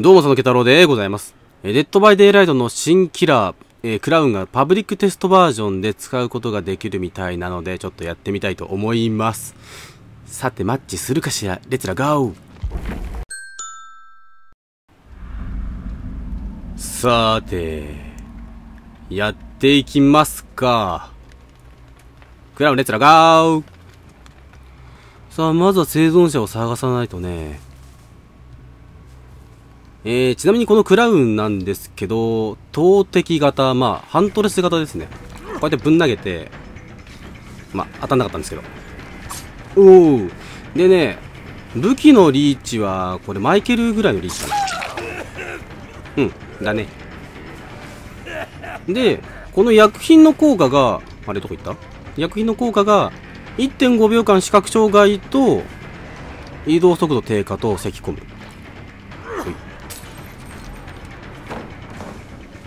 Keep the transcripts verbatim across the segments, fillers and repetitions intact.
どうも、佐野慶太郎でございます。デッドバイデイライトの新キラー、えー、クラウンがパブリックテストバージョンで使うことができるみたいなので、ちょっとやってみたいと思います。さて、マッチするかしら。レッツラゴー。さーて、やっていきますか。クラウン、レッツラゴー。さあ、まずは生存者を探さないとね。えー、ちなみにこのクラウンなんですけど、投擲型、まあ、ハントレス型ですね。こうやってぶん投げて、まあ、当たんなかったんですけど。おー。でね、武器のリーチは、これマイケルぐらいのリーチかな。うん、だね。で、この薬品の効果が、あれどこ行った?薬品の効果が、いってんごびょうかん視覚障害と、移動速度低下と咳込む。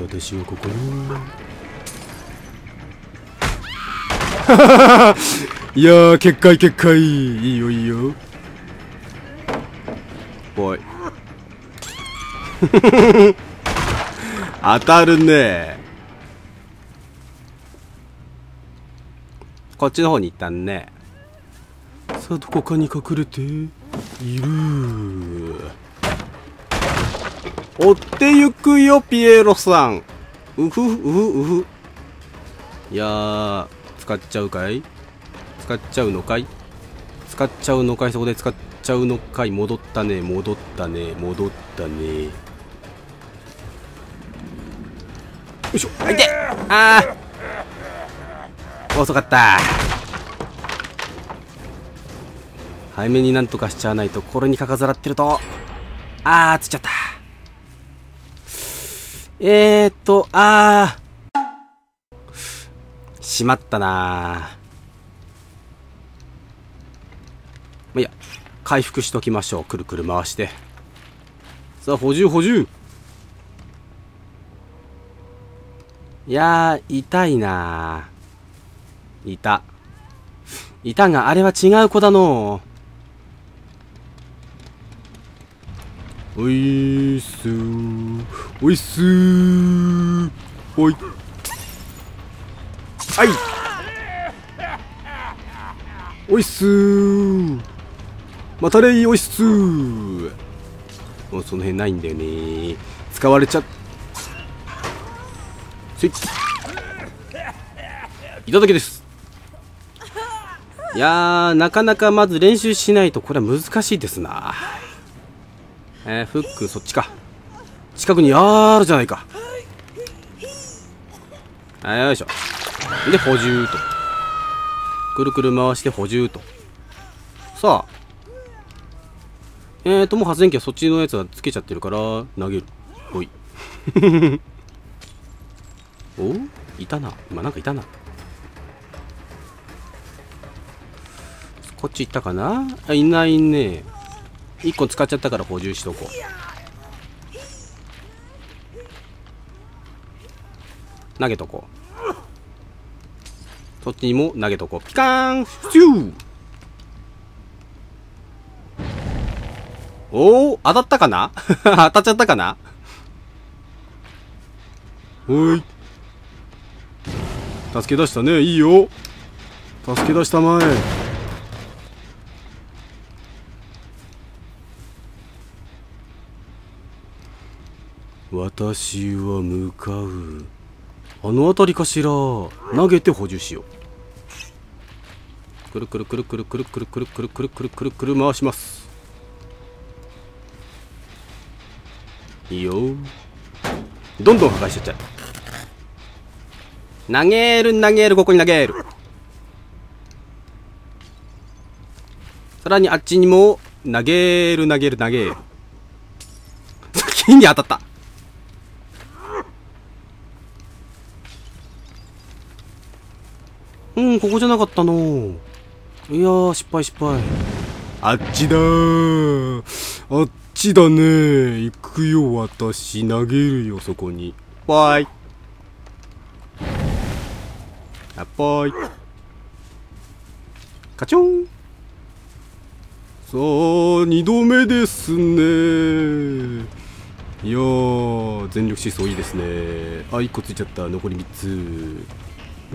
私はここにいやー、結界結界、いいよいいよ、おい当たるね。こっちの方に行ったんね。さあ、どこかに隠れている。追ってゆくよ、ピエロさん。うふうふうふ。いやー、使っちゃうかい?使っちゃうのかい?使っちゃうのかい?そこで使っちゃうのかい?戻ったね、戻ったね、戻ったね。よいしょ、あいて!あー!遅かった。早めになんとかしちゃわないと、これにかかざらってると。あー、つっちゃった。えーっと、あー。しまったなー。いや、回復しときましょう。くるくる回して。さあ、補充補充。いやー、痛いなー。痛。痛があれは違う子だのー。おいーすー。おいっすー。おい。はい。おいっすー。またれい、おいっすー。もうその辺ないんだよねー。使われちゃっ。せい。いただきです。いやー、なかなかまず練習しないと、これは難しいですな。えー、フック、そっちか。近くにあるじゃないか。あ、よいしょ。で、補充と。くるくる回して補充と。さあ。えーと、もう発電機はそっちのやつはつけちゃってるから、投げる。ほい。お?いたな。今なんかいたな。こっち行ったかな?あ、いないね。一個使っちゃったから補充しとこう。投げとこう。そっちにも投げとこう。ピカーンシュー。おお、当たったかな当たっちゃったかな。おい。助け出したね。いいよ。助け出したまえ。私は向かう。あの辺りかしら。投げて補充しよう。くるくるくるくるくるくるくるくるくるくるくるくる回します。いいよ。どんどん破壊しちゃっちゃう。投げる投げる、ここに投げる。さらにあっちにも投げる投げる投げる。先に当たった。うん、ここじゃなかったのー。いやー、失敗失敗。あっちだー。あっちだねー。行くよ、私。投げるよ、そこに。ぽい。あっぽい。カチョン。さあ、二度目ですねー。いやー、全力疾走いいですね。あ、いっこついちゃった。残りみっつ。う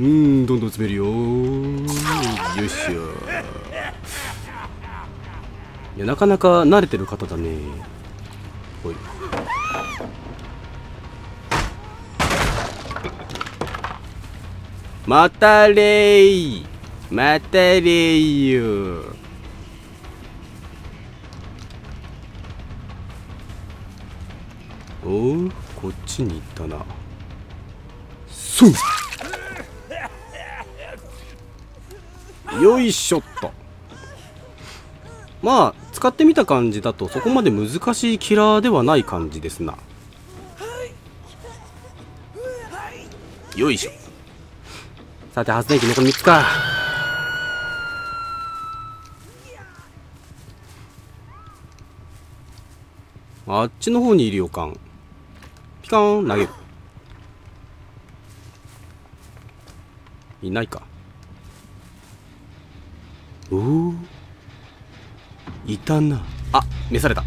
ーん、どんどん詰めるよー。よいしょ。いや、なかなか慣れてる方だね。ほい。またれー、またれーよー。お、こっちに行ったな。そう、よいしょっと。まあ使ってみた感じだとそこまで難しいキラーではない感じですな。よいしょ。さて、発電機残りみっつか。あっちの方にいる予感。ピカーン、投げる。いないか。おお、いたな。あ、召された。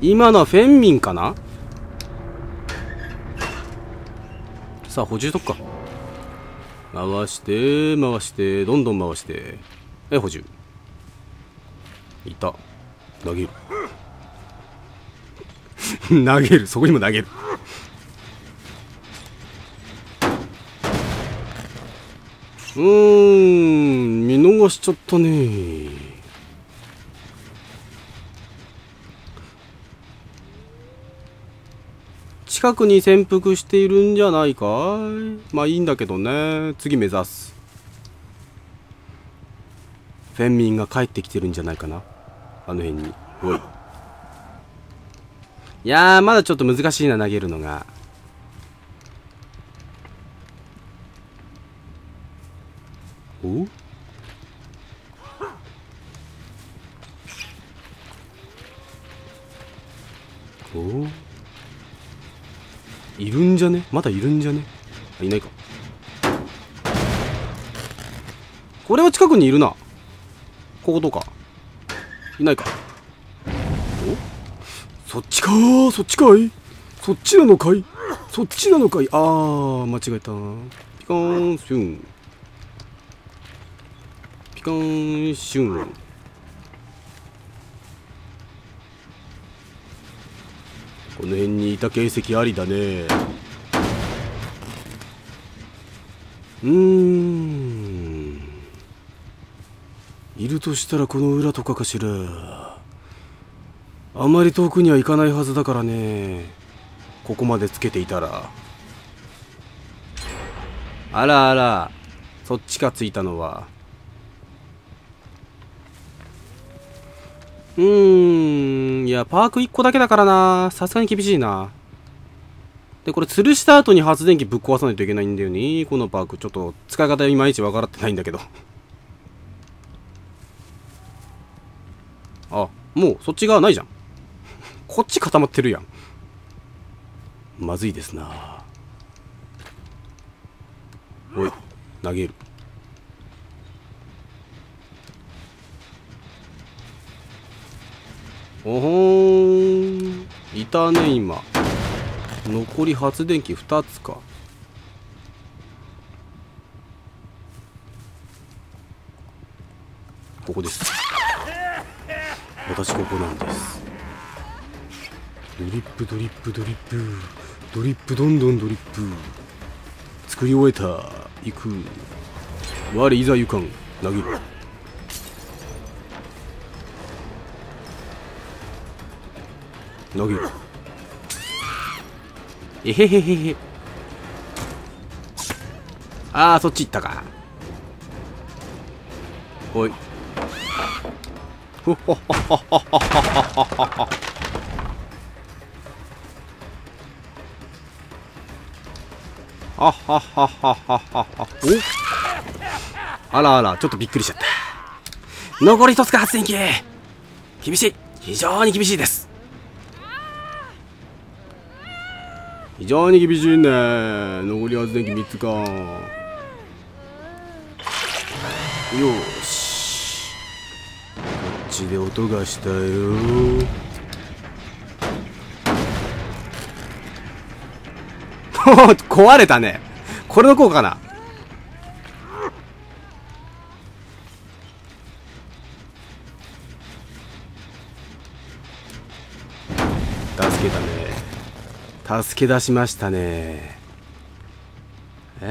今のはフェンミンかな。さあ、補充とっか。回して回してどんどん回して、え、補充いた。投げる投げる、そこにも投げる。うーん、見逃しちゃったね。近くに潜伏しているんじゃないかい。まあいいんだけどね。次目指す。フェンミンが帰ってきてるんじゃないかな、あの辺に。おい、いやー、まだちょっと難しいな、投げるのが。お、お、いるんじゃね、まだいるんじゃね。あ、いないか。これは近くにいるな。こことかいないか。お、そっちかー。そっちかい。そっちなのかい。そっちなのかい。あー、間違えた。ピカーンシュン、ピカーンシュン。この辺にいた形跡ありだね。うーん、いるとしたらこの裏とかかしら。あまり遠くには行かないはずだからね。ここまでつけていたら。あらあら、そっちか、ついたのは。うーん、いや、パークいっこだけだからな、さすがに厳しいな。で、これ吊るした後に発電機ぶっ壊さないといけないんだよね、このパーク。ちょっと使い方いまいち分からってないんだけどあ、もうそっち側ないじゃんこっち固まってるやん。まずいですな。おい、投げる。おほーん、いたね。今残り発電機ふたつか。ここです。私ここなんです。ドリップドリップドリップドリップ、どんどんドリップ。作り終えた。行く、我いざ行かん。投げる。投げる。えへへへへ。ああ、そっち行ったか。ほい。ほほほほほほほほほ。あははははは。お、あらあら、ちょっとびっくりしちゃった。残りひとつか、発電機。厳しい、非常に厳しいです。非常に厳しいね。残り発電機みっつか。よーし、ちで音がしたよ。壊れたね。これの効果かな。助けたね。助け出しましたね。え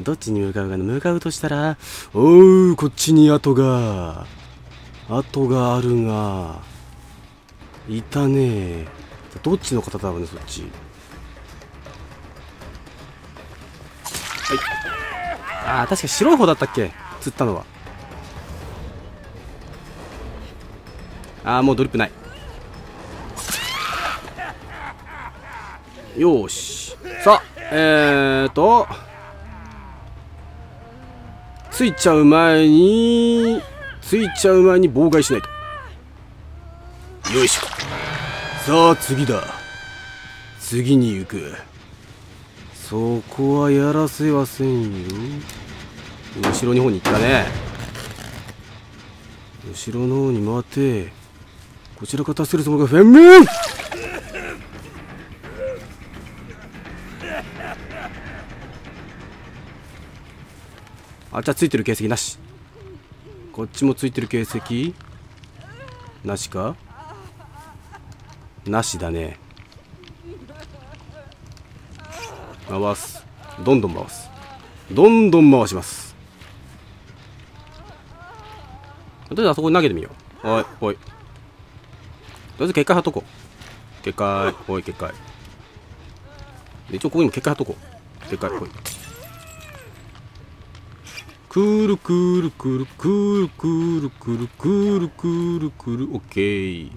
ー、どっちに向かうかな。向かうとしたら、おう、こっちに跡が跡があるがいたね。どっちの方だろうね。そっち。はい。ああ、確か白い方だったっけ、釣ったのは。ああ、もうドリップない。よーし。さあ、えーとついちゃう前についちゃう前に妨害しないと。よいしょ。さあ次だ。次に行く。そこはやらせはせんよ。後ろの方に行ったね。後ろの方に回って、こちらから助けるつもりがフェンメン。あ、じゃあついてる形跡なし。こっちもついてる形跡なしかなしだね。回す。どんどん回す。どんどん回します。とりあえずあそこに投げてみよう。おいおい、とりあえず結界貼っとこう。結界、おい結界。一応ここにも結界貼っとこう。結界、おい。くるくるくるくるくるくるくるくるくる。オッケー。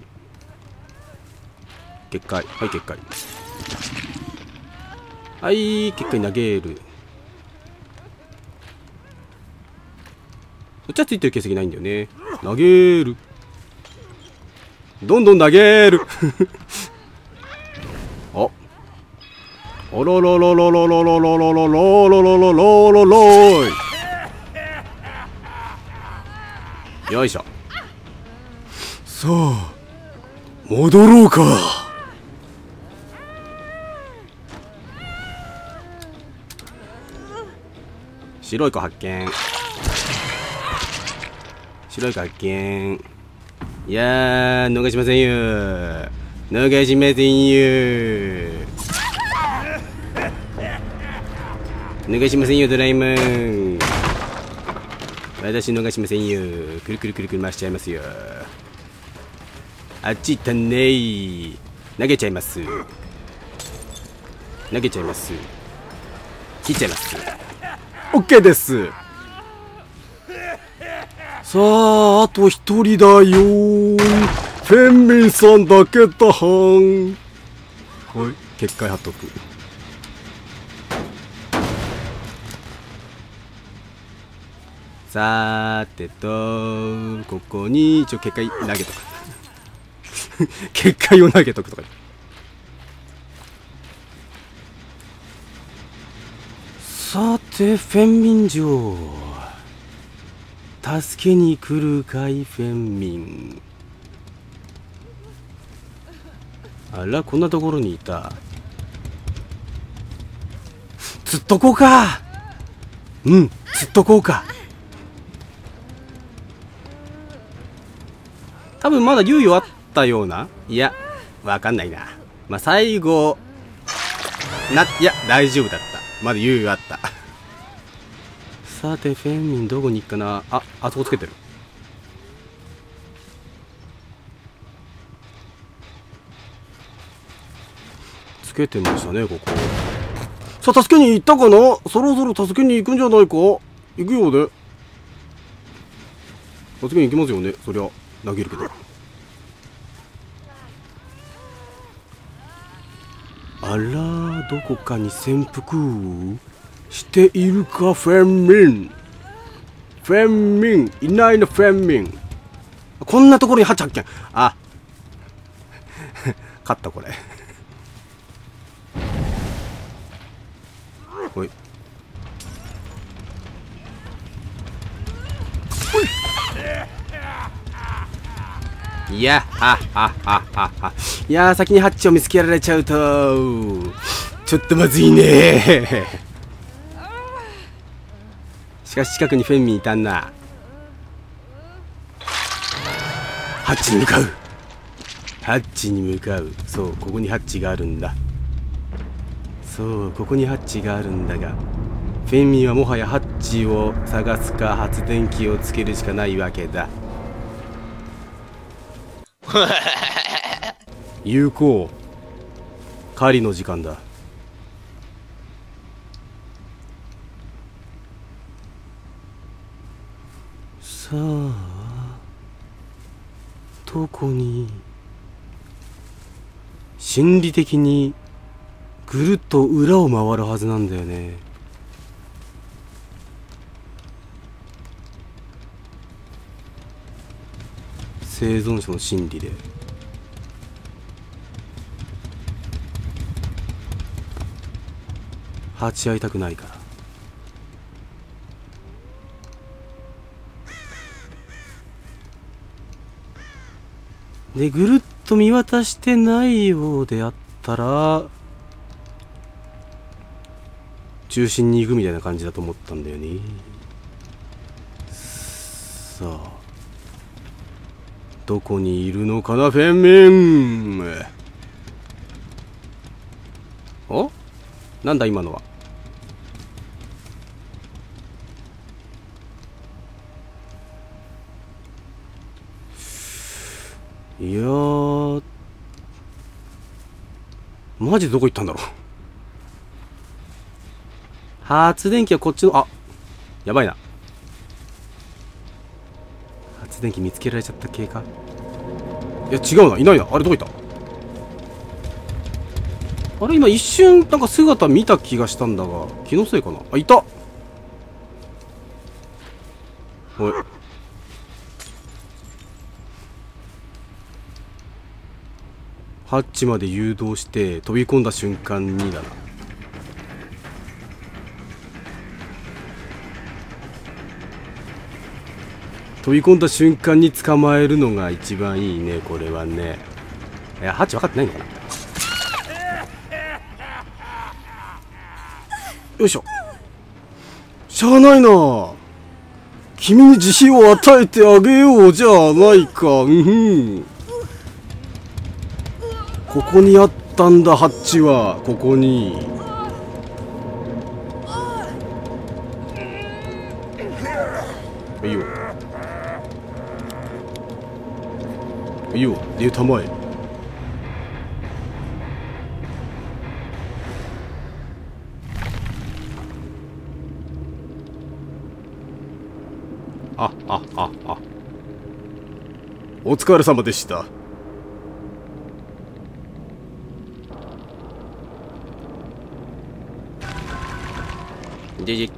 結界、はい結界、はい結界投げる。そっちはついてる形跡ないんだよね。投げる。どんどん投げる。ああららららららららららららららら。よいしょ。さあ戻ろうか。白い子発見。白い子発見。いやー、逃しませんよ。逃しませんよ。逃しませんよ、ドラえもん。私逃しませんよ。くるくるくるくる回しちゃいますよ。あっち行ったねー。投げちゃいます。投げちゃいます。切っちゃいます。 OK です。さああと一人だよー。フェンミンさんだけだはん。はい、結界貼っとく。さーてと、ここに一応結界投げとく。結界を投げとくとか。さてフェンミン城、助けに来るかいフェンミン。あら、こんなところにいた。釣っとこうか。うん、釣っとこうか。多分まだ猶予あったような。いや、わかんないな。まあ、最後、な、いや、大丈夫だった。まだ猶予あった。さて、フェンミンどこに行くかな。あ、あそこつけてる。つけてましたね、ここ。さあ、助けに行ったかな。そろそろ助けに行くんじゃないか。行くようで。助けに行きますよね、そりゃ。投げるけど。あら、どこかに潜伏しているかフェンミン。フェンミンいないの。フェンミンこんなところにハチ発見。あ勝ったこれ。ほいほい。いや、はっはっはっはっは。いやー、先にハッチを見つけられちゃうと、ちょっとまずいね。しかし近くにフェンミンいたんな。ハッチに向かう。ハッチに向かう。そう、ここにハッチがあるんだ。そう、ここにハッチがあるんだが、フェンミンはもはやハッチを探すか発電機をつけるしかないわけだ。有効。狩りの時間だ。さあ、どこに心理的にぐるっと裏を回るはずなんだよね。生存者の心理で鉢合いたくないから。でぐるっと見渡してないようであったら中心に行くみたいな感じだと思ったんだよね。さあどこにいるのかな、フェンミン。お？なんだ今のは。いやー、マジでどこ行ったんだろう。発電機はこっちの、あ、やばいな。電気見つけられちゃった系か。いや違うな、いないな。あれどこ行った。あれ今一瞬なんか姿見た気がしたんだが気のせいかな。あ、いた。おい、ハッチまで誘導して飛び込んだ瞬間にだな。飛び込んだ瞬間に捕まえるのが一番いいね、これはね。いや、ハッチ分かってないのかな。よいしょ。しゃあないな。君に自信を与えてあげようじゃないか。うん。ここにあったんだ、ハッチは。ここに。いいよ。いいよ、竜玉へ。あっあっあっあっ、お疲れ様でした。じじ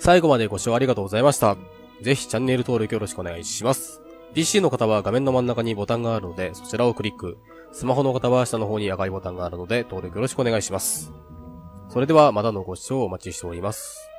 最後までご視聴ありがとうございました。ぜひチャンネル登録よろしくお願いします。ピーシー の方は画面の真ん中にボタンがあるのでそちらをクリック。スマホの方は下の方に赤いボタンがあるので登録よろしくお願いします。それではまたのご視聴お待ちしております。